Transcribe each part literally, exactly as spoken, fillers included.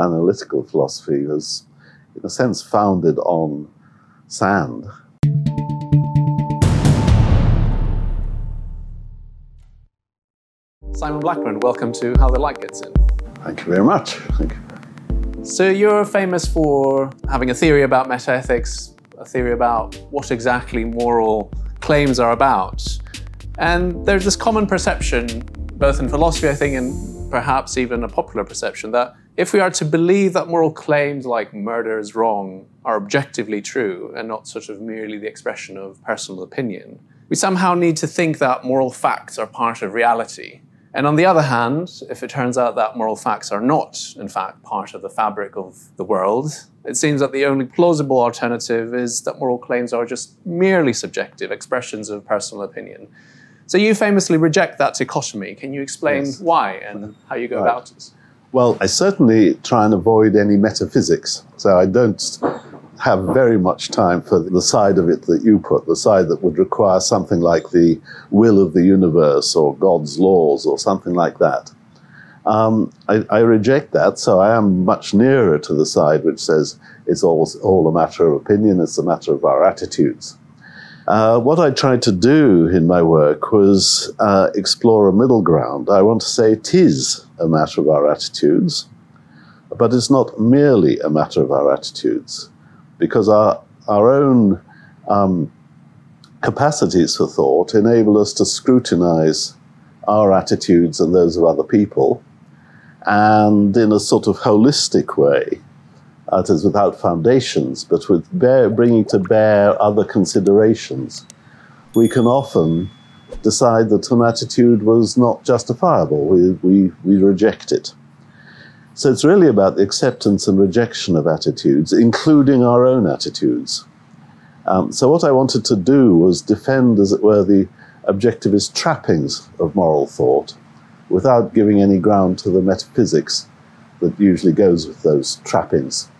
analytical philosophy was, in a sense, founded on sand. Simon Blackburn, welcome to How the Light Gets In. Thank you very much. Thank you. So you're famous for having a theory about metaethics, a theory about what exactly moral claims are about. And there's this common perception, both in philosophy, I think, and perhaps even a popular perception, that if we are to believe that moral claims like murder is wrong are objectively true and not sort of merely the expression of personal opinion, we somehow need to think that moral facts are part of reality. And on the other hand, if it turns out that moral facts are not, in fact, part of the fabric of the world, it seems that the only plausible alternative is that moral claims are just merely subjective expressions of personal opinion. So you famously reject that dichotomy. Can you explain yes. why and how you go right. about this? Well, I certainly try and avoid any metaphysics. So I don't have very much time for the side of it that you put, the side that would require something like the will of the universe or God's laws or something like that. Um, I, I reject that, so I am much nearer to the side which says it's all, all a matter of opinion, it's a matter of our attitudes. Uh, what I tried to do in my work was uh, explore a middle ground. I want to say it is a matter of our attitudes, but it's not merely a matter of our attitudes, because our, our own um, capacities for thought enable us to scrutinize our attitudes and those of other people, and in a sort of holistic way. That is, without foundations, but with bear, bringing to bear other considerations, we can often decide that an attitude was not justifiable. We, we, we reject it. So it's really about the acceptance and rejection of attitudes, including our own attitudes. Um, so what I wanted to do was defend, as it were, the objectivist trappings of moral thought without giving any ground to the metaphysics that usually goes with those trappings.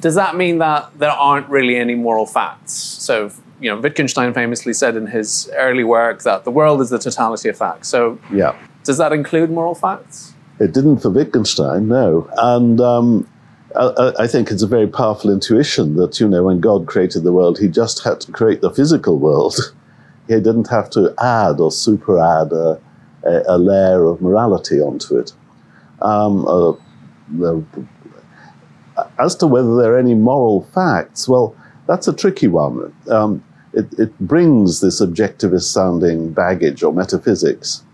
Does that mean that there aren't really any moral facts? So, you know, Wittgenstein famously said in his early work that the world is the totality of facts. So, yeah. Does that include moral facts? It didn't for Wittgenstein, no. And um, I, I think it's a very powerful intuition that, you know, when God created the world, he just had to create the physical world. He didn't have to add or super add a, a, a layer of morality onto it. Um, uh, uh, as to whether there are any moral facts, well, that's a tricky one. Um, it, it brings this objectivist-sounding baggage or metaphysics.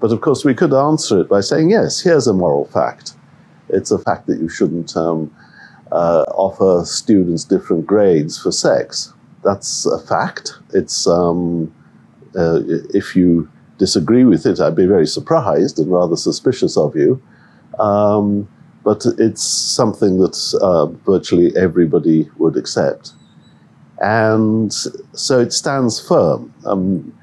But of course, we could answer it by saying, yes, here's a moral fact. It's a fact that you shouldn't um, uh, offer students different grades for sex. That's a fact. It's um, uh, if you disagree with it, I'd be very surprised and rather suspicious of you. Um, but it's something that uh, virtually everybody would accept. And so it stands firm. Um,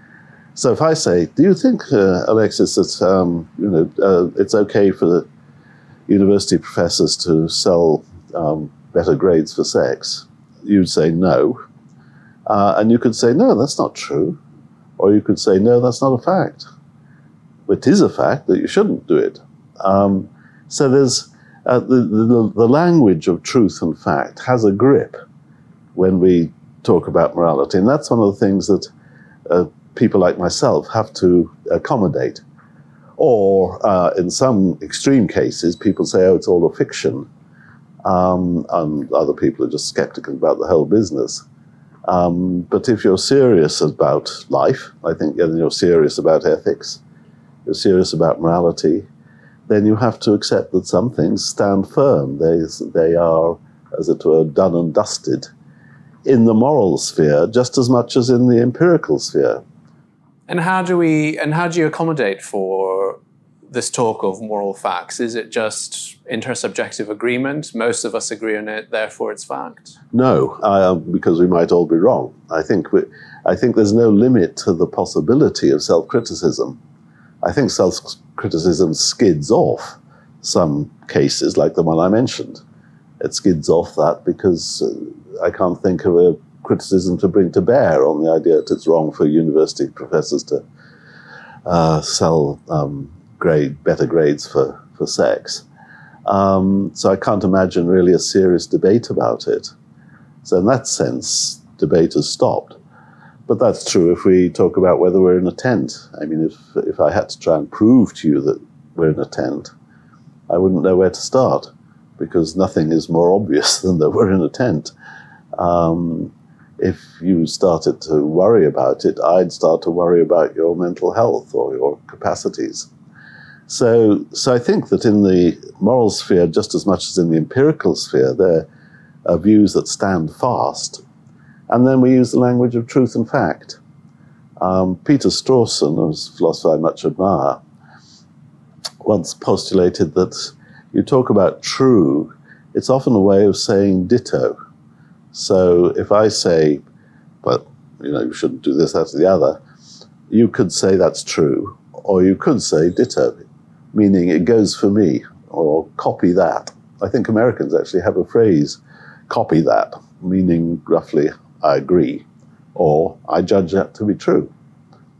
so if I say, do you think, uh, Alexis, that um, you know, uh, it's okay for the university professors to sell um, better grades for sex? You'd say no. Uh, and you could say, no, that's not true. Or you could say, no, that's not a fact. It is a fact that you shouldn't do it. Um, so there's uh, the, the, the language of truth and fact has a grip when we talk about morality. And that's one of the things that uh, people like myself have to accommodate. Or uh, in some extreme cases, people say, oh, it's all a fiction. Um, and other people are just skeptical about the whole business. Um, but if you're serious about life, I think, and you're serious about ethics, you're serious about morality, then you have to accept that some things stand firm. They, they are, as it were, done and dusted in the moral sphere, just as much as in the empirical sphere. And how do we, and how do you accommodate for this talk of moral facts? Is it just intersubjective agreement? Most of us agree on it, therefore it's fact? No, uh, because we might all be wrong. I think, we, I think there's no limit to the possibility of self-criticism. I think self-criticism skids off some cases like the one I mentioned. It skids off that because uh, I can't think of a criticism to bring to bear on the idea that it's wrong for university professors to uh, sell um, grade better grades for, for sex. Um, so I can't imagine really a serious debate about it. So in that sense, debate has stopped. But that's true if we talk about whether we're in a tent. I mean, if, if I had to try and prove to you that we're in a tent, I wouldn't know where to start, because nothing is more obvious than that we're in a tent. Um, if you started to worry about it, I'd start to worry about your mental health or your capacities. So, so I think that in the moral sphere, just as much as in the empirical sphere, there are views that stand fast. And then we use the language of truth and fact. Um, Peter Strawson, whose philosopher I much admire, once postulated that you talk about true, it's often a way of saying ditto. So if I say, well, you know, you shouldn't do this, that, or the other, you could say that's true, or you could say ditto, meaning it goes for me, or copy that. I think Americans actually have a phrase, copy that, meaning roughly, I agree, or I judge that to be true.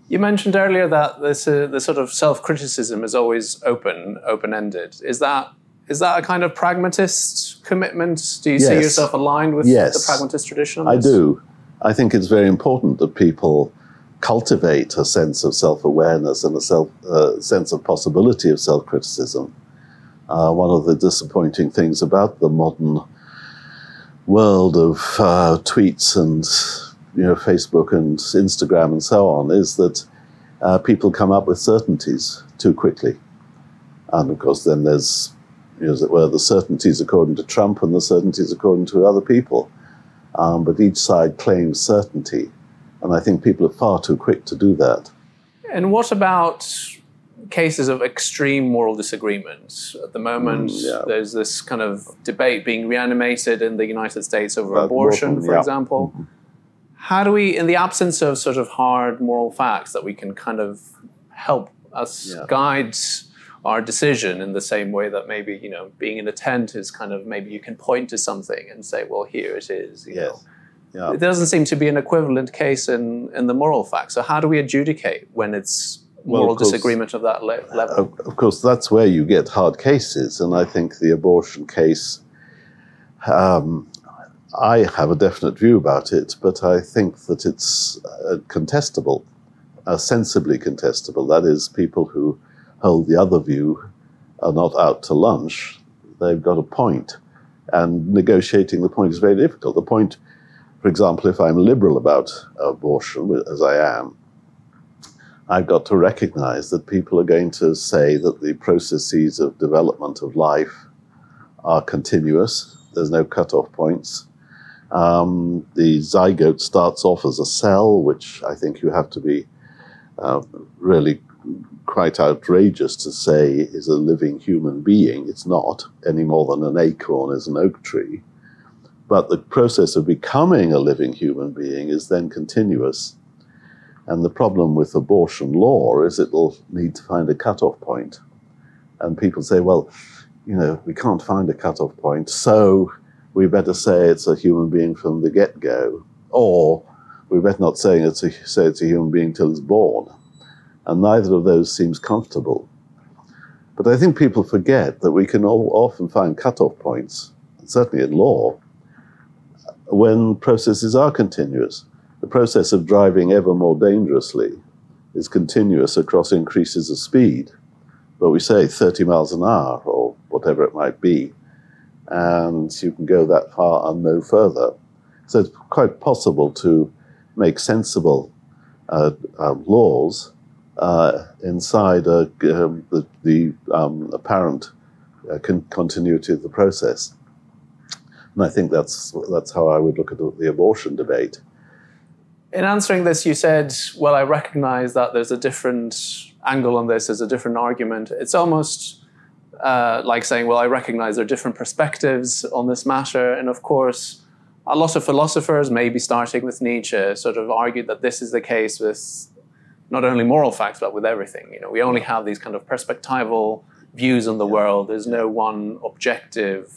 You mentioned earlier that this, uh, the sort of self-criticism is always open, open-ended. Is that, is that a kind of pragmatist commitment? Do you yes. see yourself aligned with yes. the pragmatist tradition? I do. I think it's very important that people cultivate a sense of self-awareness and a self, uh, sense of possibility of self-criticism. Uh, one of the disappointing things about the modern world of uh, tweets and you know Facebook and Instagram and so on is that uh, people come up with certainties too quickly, and of course then there's, you know, as it were, the certainties according to Trump and the certainties according to other people, um, but each side claims certainty, and I think people are far too quick to do that. And what about cases of extreme moral disagreement? At the moment, mm, yeah. there's this kind of debate being reanimated in the United States over About abortion, abortion, for yeah. example. Mm-hmm. How do we, in the absence of sort of hard moral facts that we can kind of help us yeah. guide our decision in the same way that maybe, you know, being in a tent is kind of, maybe you can point to something and say, well, here it is, you yes. know. Yeah. It doesn't seem to be an equivalent case in, in the moral facts. So how do we adjudicate when it's moral well, of course, disagreement of that le level. Of course, that's where you get hard cases, and I think the abortion case, um, I have a definite view about it, but I think that it's uh, contestable, uh, sensibly contestable. That is, people who hold the other view are not out to lunch. They've got a point, and negotiating the point is very difficult. The point, for example, if I'm liberal about abortion, as I am, I've got to recognize that people are going to say that the processes of development of life are continuous. There's no cutoff points. Um, the zygote starts off as a cell, which I think you have to be uh, really quite outrageous to say is a living human being. It's not, any more than an acorn is an oak tree. But the process of becoming a living human being is then continuous. And the problem with abortion law is it'll need to find a cutoff point. And people say, well, you know, we can't find a cutoff point, so we better say it's a human being from the get-go. Or we better not say it's, a, say it's a human being till it's born. And neither of those seems comfortable. But I think people forget that we can all often find cutoff points, certainly in law, when processes are continuous. The process of driving ever more dangerously is continuous across increases of speed, but we say thirty miles an hour or whatever it might be, and you can go that far and no further. So it's quite possible to make sensible uh, uh, laws uh, inside a, um, the, the um, apparent uh, con continuity of the process. And I think that's, that's how I would look at the, the abortion debate. In answering this, you said, well, I recognize that there's a different angle on this, there's a different argument. It's almost uh, like saying, well, I recognize there are different perspectives on this matter. And of course, a lot of philosophers, maybe starting with Nietzsche, sort of argued that this is the case with not only moral facts, but with everything. You know, we only have these kind of perspectival views on the yeah. world. There's no one objective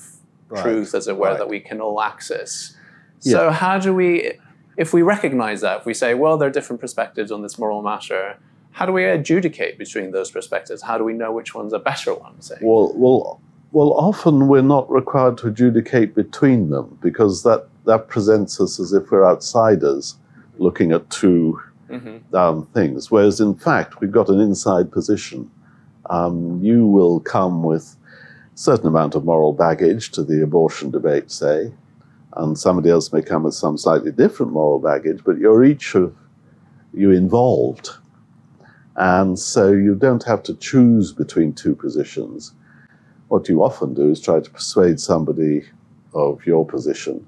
right. truth, as it were, right. that we can all access. Yeah. So how do we... If we recognize that, if we say, well, there are different perspectives on this moral matter, how do we adjudicate between those perspectives? How do we know which one's a better one? Say? Well, well, Well, often we're not required to adjudicate between them, because that, that presents us as if we're outsiders looking at two mm-hmm. um, things, whereas in fact we've got an inside position. Um, you will come with a certain amount of moral baggage to the abortion debate, say, and somebody else may come with some slightly different moral baggage, but you're each of you involved. And so you don't have to choose between two positions. What you often do is try to persuade somebody of your position,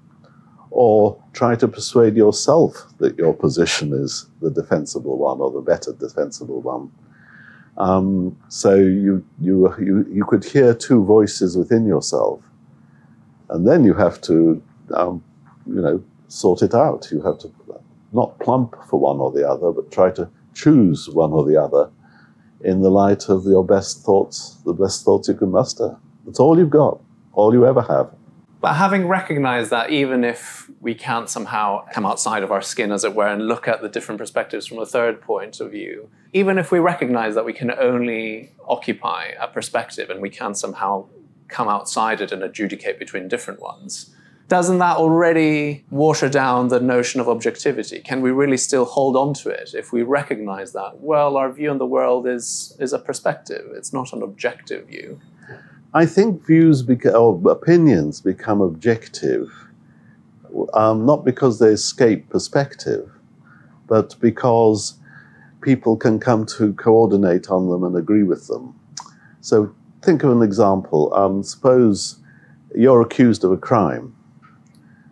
or try to persuade yourself that your position is the defensible one or the better defensible one. Um, so you, you, you, you could hear two voices within yourself, and then you have to, um, you know, sort it out. You have to not plump for one or the other, but try to choose one or the other in the light of your best thoughts, the best thoughts you can muster. That's all you've got, all you ever have. But having recognized that, even if we can't somehow come outside of our skin, as it were, and look at the different perspectives from a third point of view, even if we recognize that we can only occupy a perspective and we can somehow come outside it and adjudicate between different ones, doesn't that already water down the notion of objectivity? Can we really still hold on to it if we recognize that, well, our view on the world is, is a perspective, it's not an objective view? I think views or opinions become objective, um, not because they escape perspective, but because people can come to coordinate on them and agree with them. So think of an example. Um, suppose you're accused of a crime.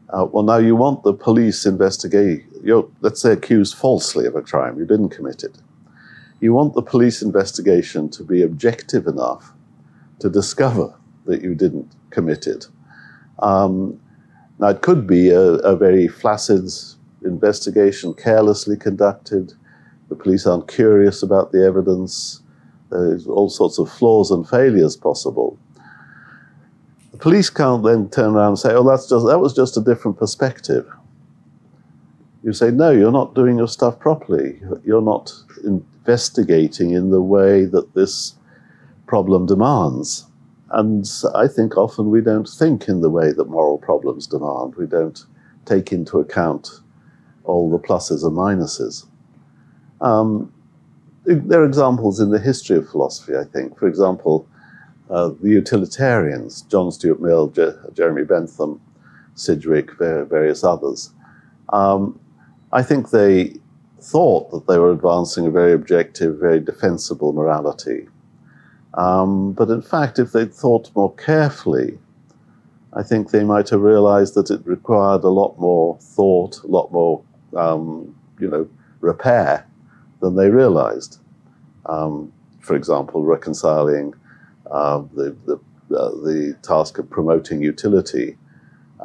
Uh, well, now you want the police investigate, you're, let's say, accused falsely of a crime, you didn't commit it. You want the police investigation to be objective enough to discover that you didn't commit it. Um, now, it could be a, a very flaccid investigation, carelessly conducted. The police aren't curious about the evidence. There's all sorts of flaws and failures possible. Police can't then turn around and say, oh, that's just, that was just a different perspective. You say, no, you're not doing your stuff properly. You're not investigating in the way that this problem demands. And I think often we don't think in the way that moral problems demand. We don't take into account all the pluses and minuses. Um, there are examples in the history of philosophy, I think. For example, Uh, the utilitarians, John Stuart Mill, Je Jeremy Bentham, Sidgwick, various others, um, I think they thought that they were advancing a very objective, very defensible morality. Um, but in fact, if they'd thought more carefully, I think they might have realized that it required a lot more thought, a lot more, um, you know, repair than they realized. Um, for example, reconciling Uh, the, the, uh, the task of promoting utility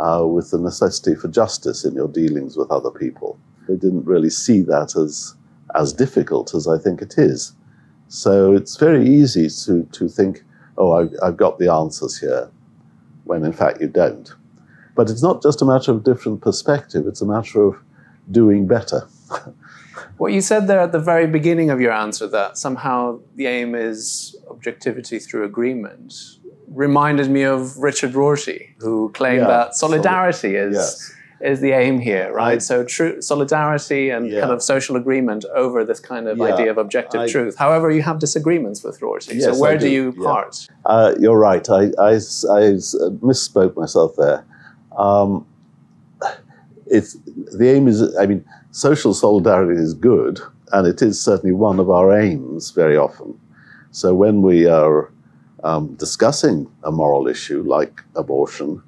uh, with the necessity for justice in your dealings with other people. They didn't really see that as, as difficult as I think it is. So it's very easy to, to think, oh, I, I've got the answers here, when in fact you don't. But it's not just a matter of different perspective, it's a matter of doing better. What you said there at the very beginning of your answer, that somehow the aim is objectivity through agreement, reminded me of Richard Rorty, who claimed yeah, that solidarity soli is, yes. is the aim here, right? I, so true solidarity and yeah. kind of social agreement over this kind of yeah, idea of objective I, truth. However, you have disagreements with Rorty, yes, so where do. do you part? Yeah. Uh, you're right, I, I, I misspoke myself there. Um, it's, the aim is, I mean, social solidarity is good, and it is certainly one of our aims very often. So when we are um, discussing a moral issue like abortion,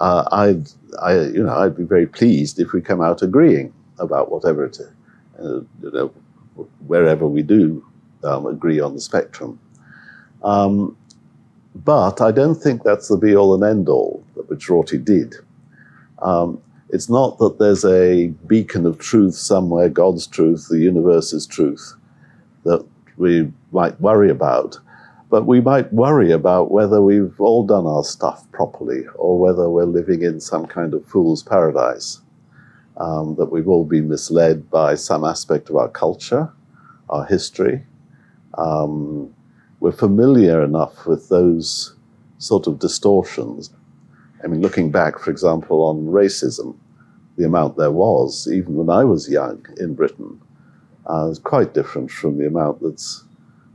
uh, I'd, I, you know, I'd be very pleased if we come out agreeing about whatever it is, uh, you know, wherever we do um, agree on the spectrum. Um, but I don't think that's the be-all and end-all, which Rorty did. Um, It's not that there's a beacon of truth somewhere, God's truth, the universe's truth, that we might worry about. But we might worry about whether we've all done our stuff properly, or whether we're living in some kind of fool's paradise, um, that we've all been misled by some aspect of our culture, our history. Um, we're familiar enough with those sort of distortions. I mean, looking back, for example, on racism, the amount there was, even when I was young in Britain, uh, is quite different from the amount that's,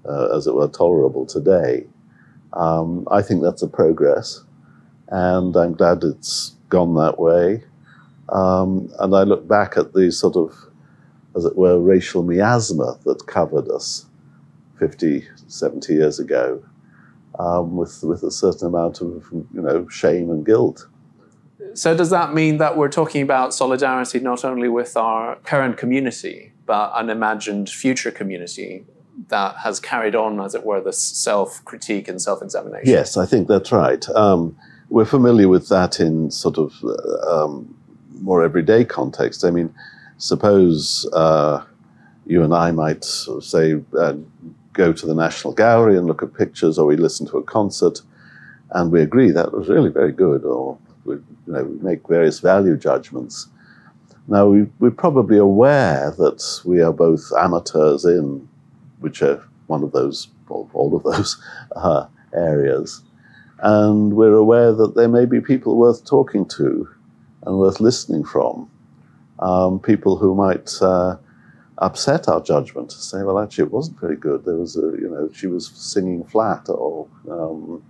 uh, as it were, tolerable today. Um, I think that's a progress, and I'm glad it's gone that way. Um, and I look back at the sort of, as it were, racial miasma that covered us fifty, seventy years ago, um, with, with a certain amount of, you know, shame and guilt. So does that mean that we're talking about solidarity not only with our current community, but an imagined future community that has carried on, as it were, this self-critique and self-examination? Yes, I think that's right. Um, we're familiar with that in sort of um, more everyday context. I mean, suppose uh, you and I might sort of say uh, go to the National Gallery and look at pictures, or we listen to a concert, and we agree that was really very good, or we, you know, we make various value judgments. Now, we, we're probably aware that we are both amateurs in which are one of those, or all of those uh, areas. And we're aware that there may be people worth talking to and worth listening from, um, people who might uh, upset our judgment, say, well, actually, it wasn't very good. There was a, you know, she was singing flat, or um,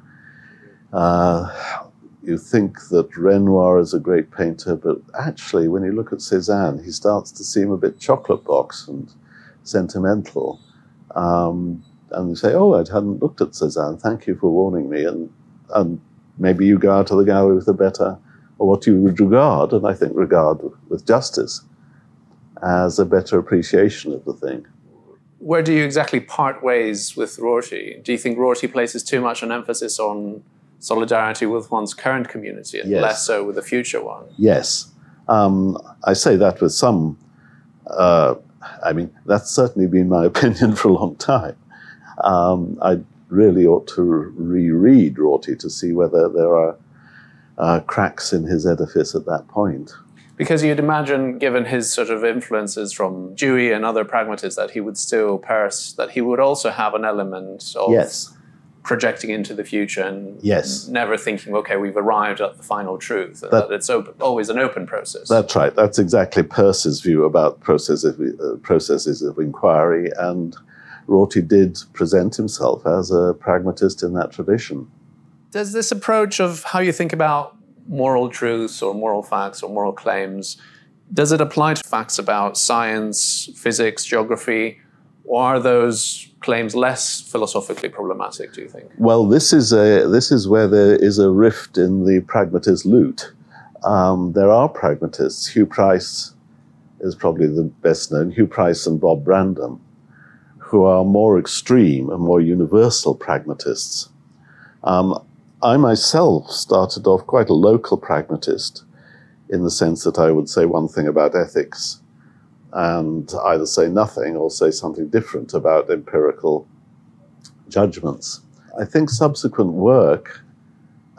uh, you think that Renoir is a great painter, but actually, when you look at Cézanne, he starts to seem a bit chocolate box and sentimental. Um, and you say, oh, I hadn't looked at Cézanne, thank you for warning me, and, and maybe you go out to the gallery with a better, or what you would regard, and I think regard with justice, as a better appreciation of the thing. Where do you exactly part ways with Rorty? Do you think Rorty places too much an emphasis on solidarity with one's current community and yes. less so with the future one? Yes. Um, I say that with some... Uh, I mean, that's certainly been my opinion for a long time. Um, I really ought to reread Rorty to see whether there are uh, cracks in his edifice at that point. Because you'd imagine, given his sort of influences from Dewey and other pragmatists, that he would still parse, that he would also have an element of yes. projecting into the future and yes. never thinking, okay, we've arrived at the final truth, and that, that it's open, always an open process. That's right. That's exactly Peirce's view about process of, uh, processes of inquiry, and Rorty did present himself as a pragmatist in that tradition. Does this approach of how you think about moral truths or moral facts or moral claims, does it apply to facts about science, physics, geography, or are those claims less philosophically problematic, do you think? Well, this is, a, this is where there is a rift in the pragmatist lute. Um, there are pragmatists. Hugh Price is probably the best known, Hugh Price and Bob Brandon, who are more extreme and more universal pragmatists. Um, I myself started off quite a local pragmatist, in the sense that I would say one thing about ethics and either say nothing or say something different about empirical judgments. I think subsequent work,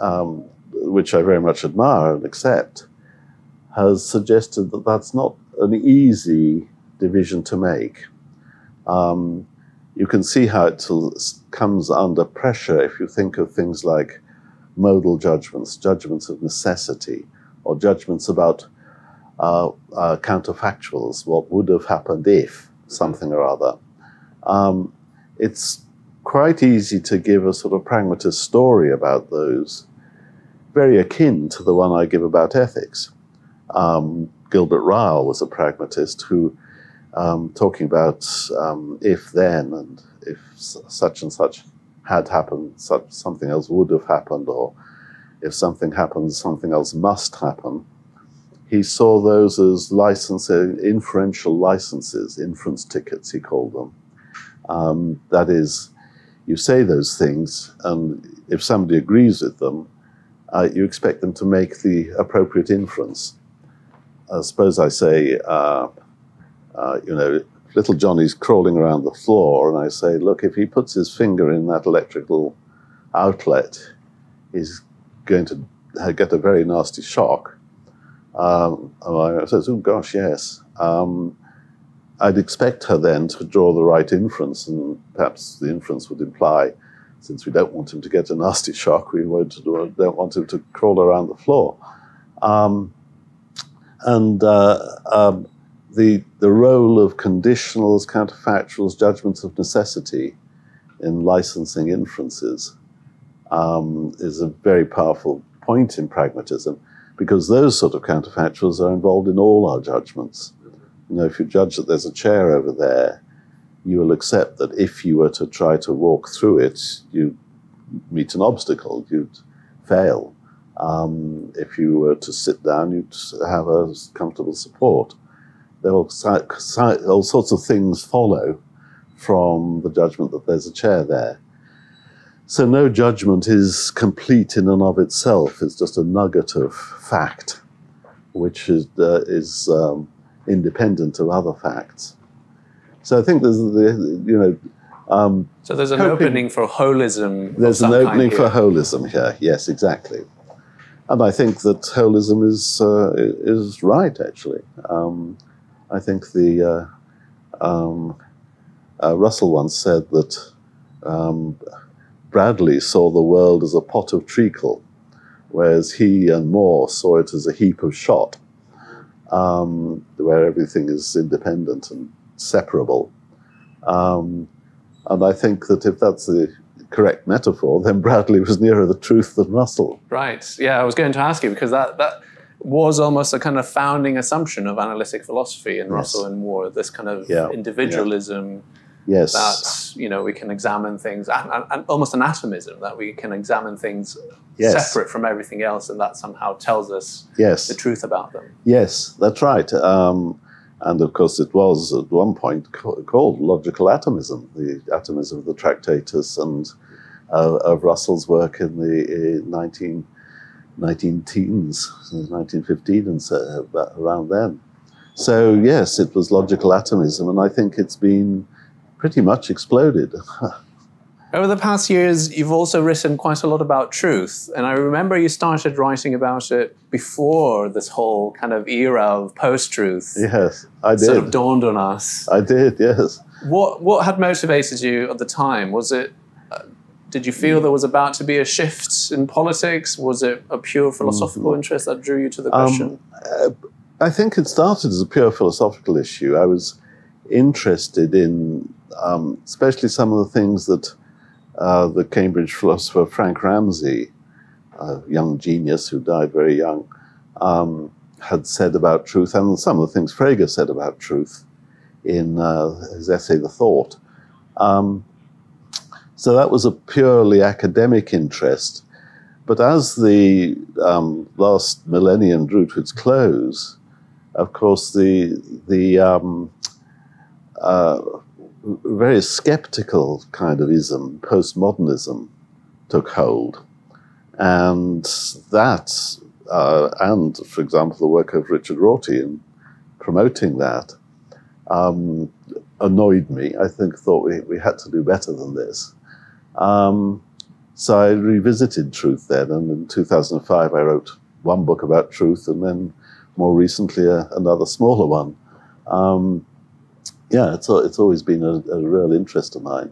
um, which I very much admire and accept, has suggested that that's not an easy division to make. Um, you can see how it comes under pressure if you think of things like modal judgments, judgments of necessity, or judgments about Uh, uh, counterfactuals, what would have happened if something or other. Um, it's quite easy to give a sort of pragmatist story about those, very akin to the one I give about ethics. Um, Gilbert Ryle was a pragmatist who, um, talking about um, if then, and if such and such had happened, such, something else would have happened, or if something happens, something else must happen. He saw those as license, inferential licenses, inference tickets, he called them. Um, that is, you say those things, and if somebody agrees with them, uh, you expect them to make the appropriate inference. Uh, suppose I say, uh, uh, you know, little Johnny's crawling around the floor, and I say, look, if he puts his finger in that electrical outlet, he's going to get a very nasty shock. Um, I says, oh gosh, yes. Um, I'd expect her then to draw the right inference, and perhaps the inference would imply since we don't want him to get a nasty shock, we won't, don't want him to crawl around the floor. Um, and uh, um, the, the role of conditionals, counterfactuals, judgments of necessity in licensing inferences um, is a very powerful point in pragmatism, because those sort of counterfactuals are involved in all our judgments. You know, if you judge that there's a chair over there, you will accept that if you were to try to walk through it, you'd meet an obstacle, you'd fail. Um, if you were to sit down, you'd have a comfortable support. There will, all sorts of things follow from the judgment that there's a chair there. So no judgment is complete in and of itself. It's just a nugget of fact, which is, uh, is um, independent of other facts. So I think there's, the, you know... Um, so there's an coping, opening for holism. There's an opening for holism here, yes, exactly. And I think that holism is, uh, is right, actually. Um, I think the... Uh, um, uh, Russell once said that um, Bradley saw the world as a pot of treacle, whereas he and Moore saw it as a heap of shot, um, where everything is independent and separable. Um, and I think that if that's the correct metaphor, then Bradley was nearer the truth than Russell. Right. Yeah, I was going to ask you, because that, that was almost a kind of founding assumption of analytic philosophy in yes. Russell and Moore, this kind of yeah. individualism yeah. Yes. that, you know, we can examine things, and, and almost an atomism, that we can examine things yes. separate from everything else, and that somehow tells us yes. the truth about them. Yes, that's right. Um, And of course, it was at one point called logical atomism, the atomism of the Tractatus and uh, of Russell's work in the nineteen teens, nineteen fifteen and so around then. So yes, it was logical atomism, and I think it's been pretty much exploded. Over the past years, you've also written quite a lot about truth, and I remember you started writing about it before this whole kind of era of post-truth. Yes, I did. Sort of dawned on us. I did, yes. What what had motivated you at the time? Was it? Uh, did you feel there was about to be a shift in politics? Was it a pure philosophical mm-hmm. interest that drew you to the question? Um, uh, I think it started as a pure philosophical issue. I was interested in, um, especially some of the things that. Uh, the Cambridge philosopher Frank Ramsey, a young genius who died very young, um, had said about truth, and some of the things Frege said about truth in uh, his essay, The Thought. Um, so that was a purely academic interest. But as the um, last millennium drew to its close, of course, the, the um, uh, very skeptical kind of ism, postmodernism, took hold. And that, uh, and for example, the work of Richard Rorty in promoting that, um, annoyed me. I think thought we, we had to do better than this. Um, so I revisited truth then, and in two thousand five I wrote one book about truth, and then more recently a, another smaller one. Um, Yeah, it's, it's always been a, a real interest of mine.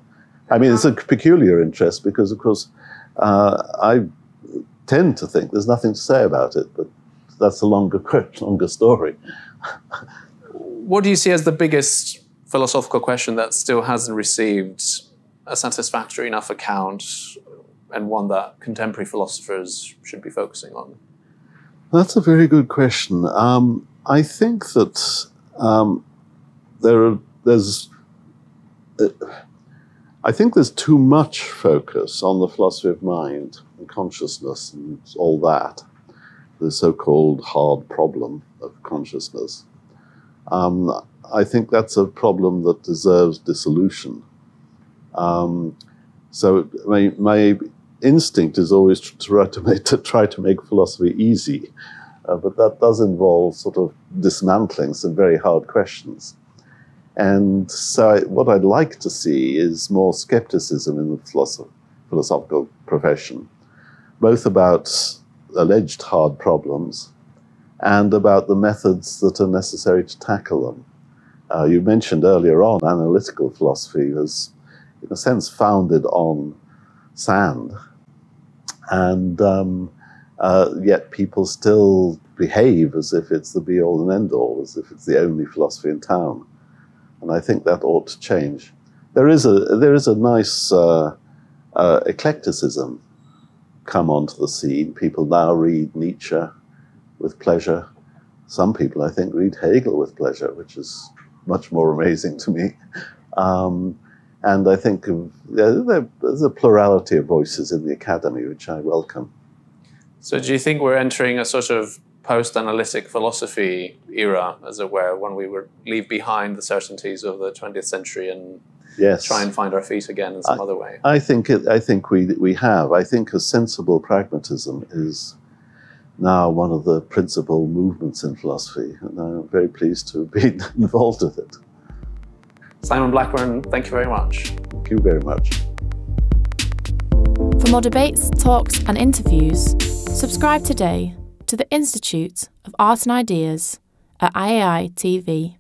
I mean, it's a peculiar interest because, of course, uh, I tend to think there's nothing to say about it, but that's a longer, longer story. What do you see as the biggest philosophical question that still hasn't received a satisfactory enough account, and one that contemporary philosophers should be focusing on? That's a very good question. Um, I think that... Um, There are, there's, uh, I think there's too much focus on the philosophy of mind and consciousness and all that, the so-called hard problem of consciousness. Um, I think that's a problem that deserves dissolution. Um, so my, my instinct is always to try to make, to try to make philosophy easy, uh, but that does involve sort of dismantling some very hard questions. And so I, what I'd like to see is more skepticism in the philosoph philosophical profession, both about alleged hard problems and about the methods that are necessary to tackle them. Uh, you mentioned earlier on analytical philosophy was, in a sense, founded on sand. And um, uh, yet people still behave as if it's the be-all and end-all, as if it's the only philosophy in town. And I think that ought to change. There is a, there is a nice uh, uh, eclecticism come onto the scene. People now read Nietzsche with pleasure. Some people, I think, read Hegel with pleasure, which is much more amazing to me. Um, and I think there's a plurality of voices in the academy, which I welcome. So do you think we're entering a sort of post-analytic philosophy era, as it were, when we would leave behind the certainties of the twentieth century and yes. try and find our feet again in some I, other way? I think, it, I think we, we have. I think a sensible pragmatism is now one of the principal movements in philosophy, and I'm very pleased to have been involved with it. Simon Blackburn, thank you very much. Thank you very much. For more debates, talks and interviews, subscribe today to the Institute of Art and Ideas at I A I T V.